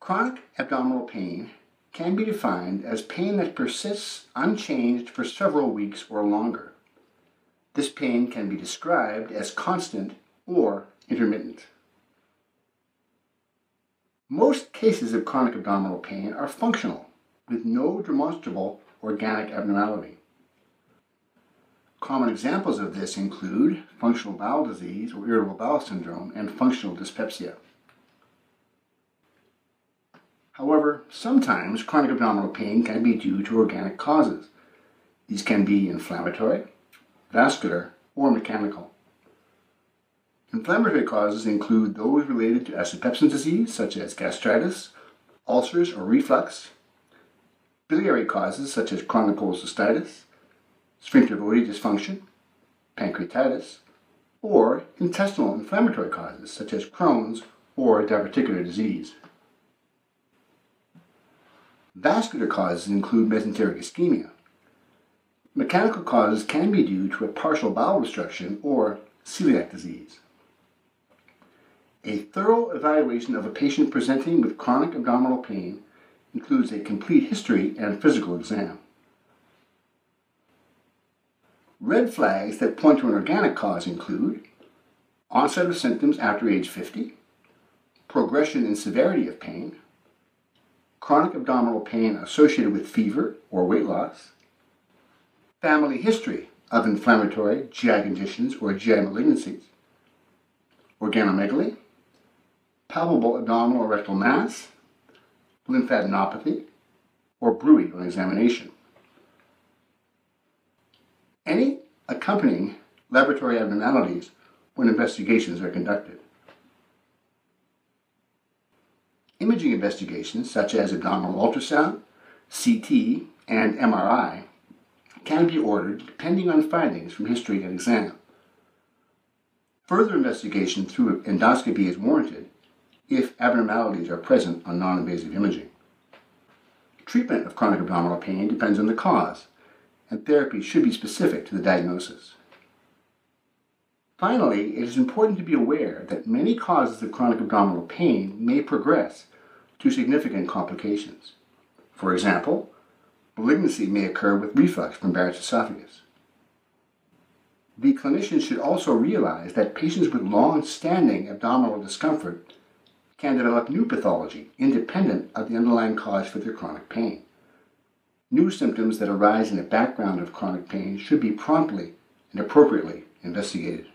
Chronic abdominal pain can be defined as pain that persists unchanged for several weeks or longer. This pain can be described as constant or intermittent. Most cases of chronic abdominal pain are functional, with no demonstrable organic abnormality. Common examples of this include functional bowel disease or irritable bowel syndrome and functional dyspepsia. However, sometimes chronic abdominal pain can be due to organic causes. These can be inflammatory, vascular, or mechanical. Inflammatory causes include those related to acid-Pepsin disease, such as gastritis, ulcers or reflux, biliary causes such as chronic cholecystitis, sphincter Oddi dysfunction, pancreatitis, or intestinal inflammatory causes such as Crohn's or diverticular disease. Vascular causes include mesenteric ischemia. Mechanical causes can be due to a partial bowel obstruction or celiac disease. A thorough evaluation of a patient presenting with chronic abdominal pain includes a complete history and physical exam. Red flags that point to an organic cause include onset of symptoms after age 50, progression in severity of pain, chronic abdominal pain associated with fever or weight loss, family history of inflammatory GI conditions or GI malignancies, organomegaly, palpable abdominal or rectal mass, lymphadenopathy, or bruit on examination. Any accompanying laboratory abnormalities when investigations are conducted. Imaging investigations such as abdominal ultrasound, CT, and MRI can be ordered depending on findings from history and exam. Further investigation through endoscopy is warranted if abnormalities are present on non-invasive imaging. Treatment of chronic abdominal pain depends on the cause, and therapy should be specific to the diagnosis. Finally, it is important to be aware that many causes of chronic abdominal pain may progress to significant complications. For example, malignancy may occur with reflux from Barrett's esophagus. The clinician should also realize that patients with long-standing abdominal discomfort can develop new pathology independent of the underlying cause for their chronic pain. New symptoms that arise in the background of chronic pain should be promptly and appropriately investigated.